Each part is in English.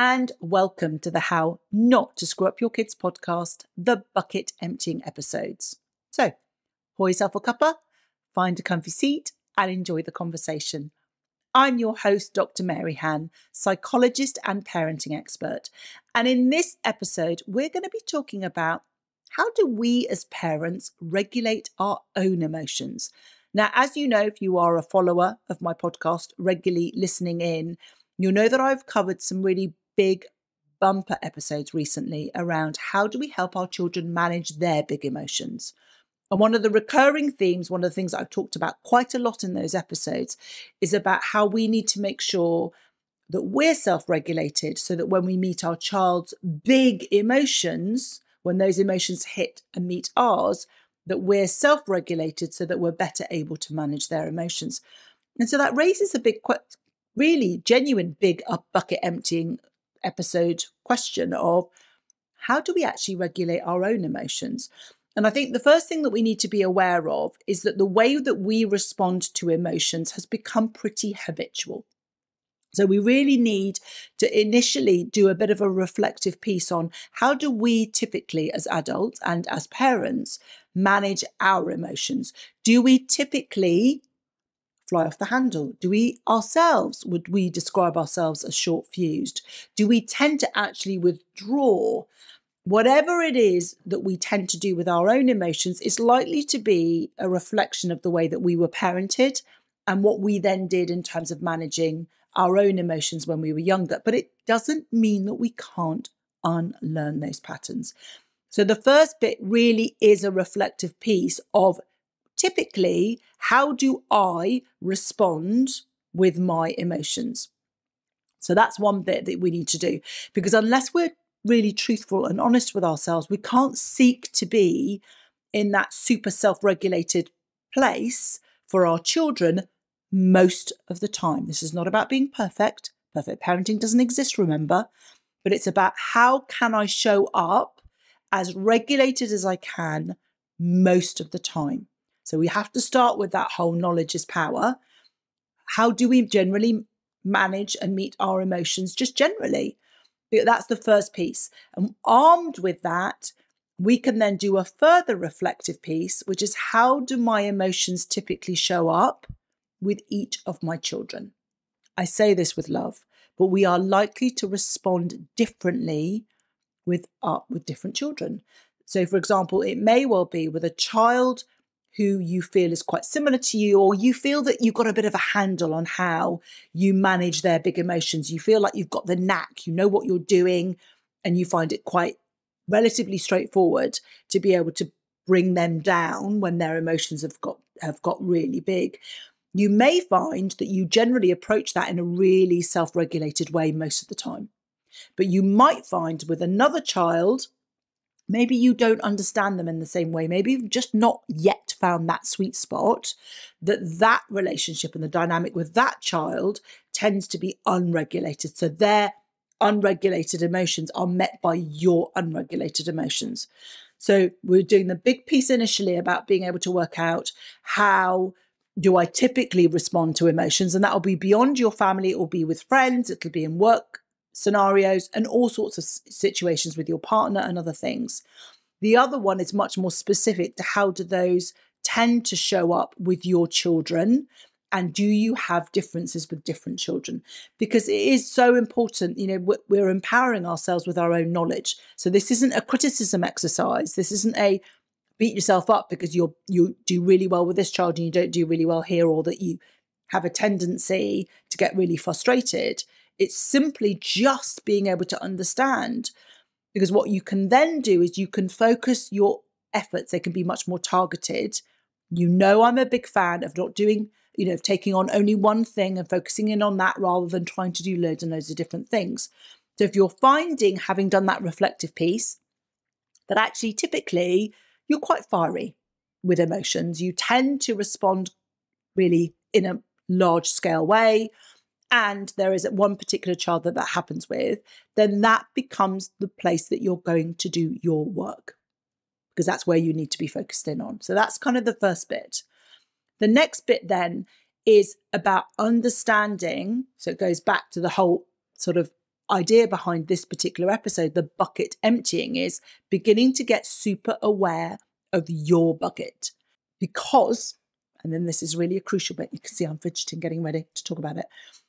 and welcome to the How Not to Screw Up Your Kids podcast, the Bucket Emptying episodes. So, pour yourself a cuppa, find a comfy seat and enjoy the conversation. I'm your host, Dr. Mary Han, psychologist and parenting expert. And in this episode, we're going to be talking about how do we as parents regulate our own emotions? Now, as you know, if you are a follower of my podcast, regularly listening in, you'll know that I've covered some really big bumper episodes recently around how do we help our children manage their big emotions? And one of the recurring themes, one of the things that I've talked about quite a lot in those episodes is about how we need to make sure that we're self-regulated so that when we meet our child's big emotions, when those emotions hit and meet ours, that we're self-regulated so that we're better able to manage their emotions. And so that raises a big, really genuine big bucket emptying episode question of how do we actually regulate our own emotions? And I think the first thing that we need to be aware of is that the way that we respond to emotions has become pretty habitual. So we really need to initially do a bit of a reflective piece on how do we typically as adults and as parents manage our emotions? Do we typically fly off the handle? Do we ourselves, would we describe ourselves as short fused? Do we tend to actually withdraw? Whatever it is that we tend to do with our own emotions is likely to be a reflection of the way that we were parented and what we then did in terms of managing our own emotions when we were younger. But it doesn't mean that we can't unlearn those patterns. So the first bit really is a reflective piece of typically, how do I respond with my emotions? So that's one bit that we need to do, because unless we're really truthful and honest with ourselves, we can't seek to be in that super self-regulated place for our children most of the time. This is not about being perfect. Perfect parenting doesn't exist, remember, but it's about how can I show up as regulated as I can most of the time. So we have to start with that whole knowledge is power. How do we generally manage and meet our emotions just generally? That's the first piece. And armed with that, we can then do a further reflective piece, which is how do my emotions typically show up with each of my children? I say this with love, but we are likely to respond differently with different children. So for example, it may well be with a child who you feel is quite similar to you, or you feel that you've got a bit of a handle on how you manage their big emotions. You feel like you've got the knack, you know what you're doing, and you find it quite relatively straightforward to be able to bring them down when their emotions have got really big. You may find that you generally approach that in a really self-regulated way most of the time. But you might find with another child, maybe you don't understand them in the same way. Maybe you've just not yet found that sweet spot, that relationship and the dynamic with that child tends to be unregulated. So their unregulated emotions are met by your unregulated emotions. So we're doing the big piece initially about being able to work out how do I typically respond to emotions? And that will be beyond your family. It will be with friends. It will be in work scenarios and all sorts of situations with your partner and other things. The other one is much more specific to how do those tend to show up with your children, and do you have differences with different children? Because it is so important, you know, we're empowering ourselves with our own knowledge. So this isn't a criticism exercise. This isn't a beat yourself up because you do really well with this child and you don't do really well here, or that you have a tendency to get really frustrated. It's simply just being able to understand, because what you can then do is you can focus your efforts. They can be much more targeted. You know, I'm a big fan of not doing, you know, of taking on only one thing and focusing in on that rather than trying to do loads and loads of different things. So if you're finding, having done that reflective piece, that actually typically you're quite fiery with emotions, you tend to respond really in a large scale way, and there is one particular child that happens with, then that becomes the place that you're going to do your work, because that's where you need to be focused in on. So that's kind of the first bit. The next bit then is about understanding. So it goes back to the whole sort of idea behind this particular episode, the bucket emptying, is beginning to get super aware of your bucket. Because, and then this is really a crucial bit, you can see I'm fidgeting, getting ready to talk about it,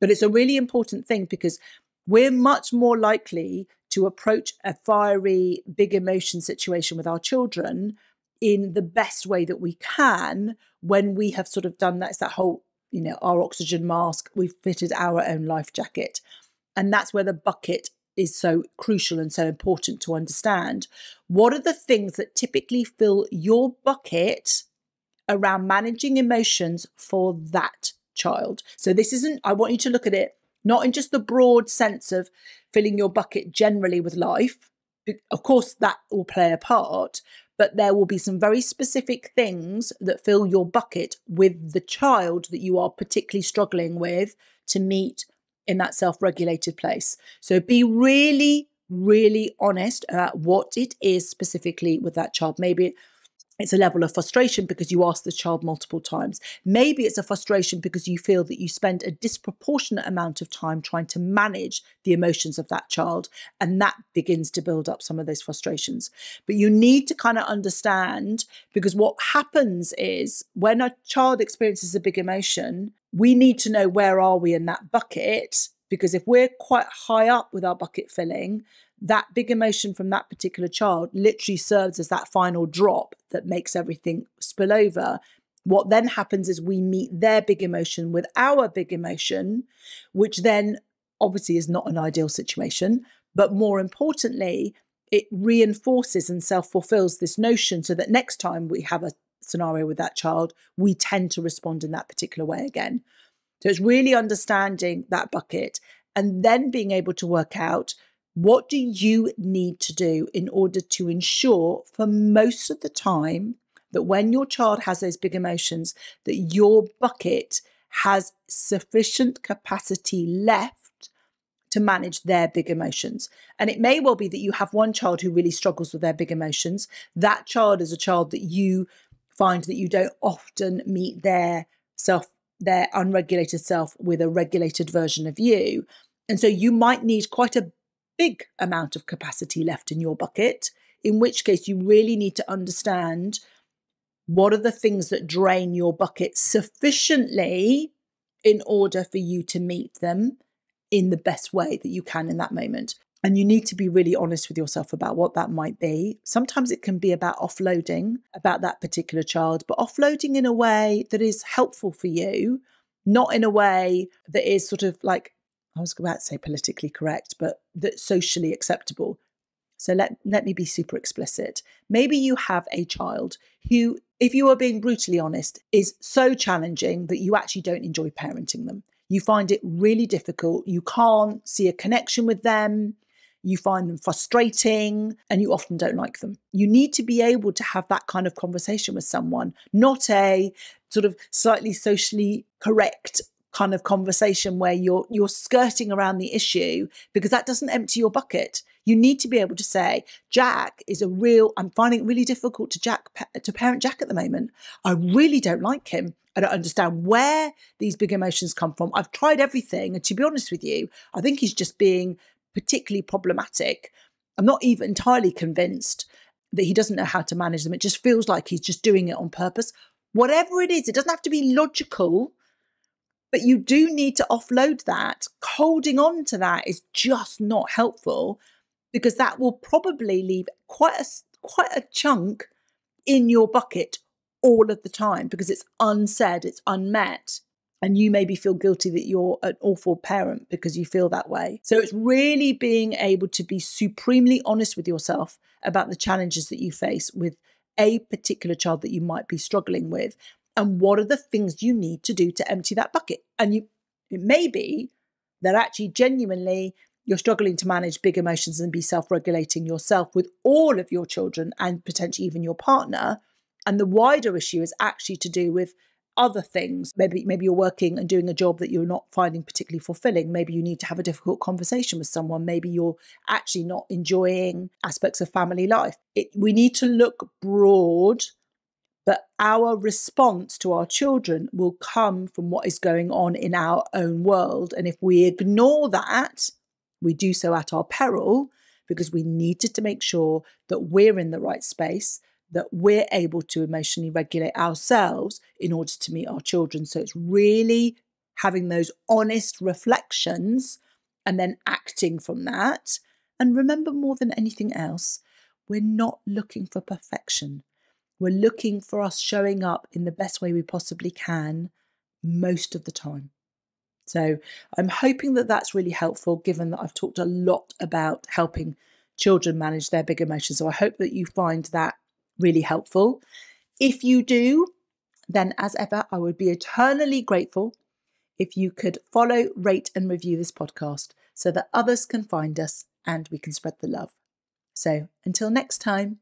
but it's a really important thing because we're much more likely to approach a fiery, big emotion situation with our children in the best way that we can when we have sort of done that. It's that whole, you know, our oxygen mask, we've fitted our own life jacket. And that's where the bucket is so crucial and so important to understand. What are the things that typically fill your bucket around managing emotions for that child? So this isn't, I want you to look at it, not in just the broad sense of filling your bucket generally with life. Of course, that will play a part, but there will be some very specific things that fill your bucket with the child that you are particularly struggling with to meet in that self-regulated place. So be really, really honest about what it is specifically with that child. Maybe it's a level of frustration because you asked the child multiple times. Maybe it's a frustration because you feel that you spend a disproportionate amount of time trying to manage the emotions of that child, and that begins to build up some of those frustrations. But you need to kind of understand, because what happens is when a child experiences a big emotion, we need to know where are we in that bucket, because if we're quite high up with our bucket filling, that big emotion from that particular child literally serves as that final drop that makes everything spill over. What then happens is we meet their big emotion with our big emotion, which then obviously is not an ideal situation. But more importantly, it reinforces and self-fulfills this notion so that next time we have a scenario with that child, we tend to respond in that particular way again. So it's really understanding that bucket and then being able to work out, what do you need to do in order to ensure for most of the time that when your child has those big emotions, that your bucket has sufficient capacity left to manage their big emotions? And it may well be that you have one child who really struggles with their big emotions. That child is a child that you find that you don't often meet their unregulated self with a regulated version of you. And so you might need quite a big amount of capacity left in your bucket, in which case you really need to understand what are the things that drain your bucket sufficiently in order for you to meet them in the best way that you can in that moment. And you need to be really honest with yourself about what that might be. Sometimes it can be about offloading about that particular child, but offloading in a way that is helpful for you, not in a way that is sort of like, I was about to say politically correct, but that's socially acceptable. So let me be super explicit. Maybe you have a child who, if you are being brutally honest, is so challenging that you actually don't enjoy parenting them. You find it really difficult. You can't see a connection with them. You find them frustrating and you often don't like them. You need to be able to have that kind of conversation with someone, not a sort of slightly socially correct kind of conversation where you're skirting around the issue, because that doesn't empty your bucket. You need to be able to say, Jack is a real, I'm finding it really difficult to parent Jack at the moment. I really don't like him. I don't understand where these big emotions come from. I've tried everything. And to be honest with you, I think he's just being particularly problematic. I'm not even entirely convinced that he doesn't know how to manage them. It just feels like he's just doing it on purpose. Whatever it is, it doesn't have to be logical. But you do need to offload that. Holding on to that is just not helpful, because that will probably leave quite a chunk in your bucket all of the time, because it's unsaid, it's unmet. And you maybe feel guilty that you're an awful parent because you feel that way. So it's really being able to be supremely honest with yourself about the challenges that you face with a particular child that you might be struggling with. And what are the things you need to do to empty that bucket? And it may be that actually genuinely you're struggling to manage big emotions and be self-regulating yourself with all of your children and potentially even your partner. And the wider issue is actually to do with other things. Maybe you're working and doing a job that you're not finding particularly fulfilling. Maybe you need to have a difficult conversation with someone. Maybe you're actually not enjoying aspects of family life. We need to look broad. But our response to our children will come from what is going on in our own world. And if we ignore that, We do so at our peril because we needed to make sure that we're in the right space, that we're able to emotionally regulate ourselves in order to meet our children. So it's really having those honest reflections and then acting from that. And remember, more than anything else, we're not looking for perfection. We're looking for us showing up in the best way we possibly can most of the time. So I'm hoping that that's really helpful, given that I've talked a lot about helping children manage their big emotions. So I hope that you find that really helpful. If you do, then as ever, I would be eternally grateful if you could follow, rate and review this podcast so that others can find us and we can spread the love. So until next time.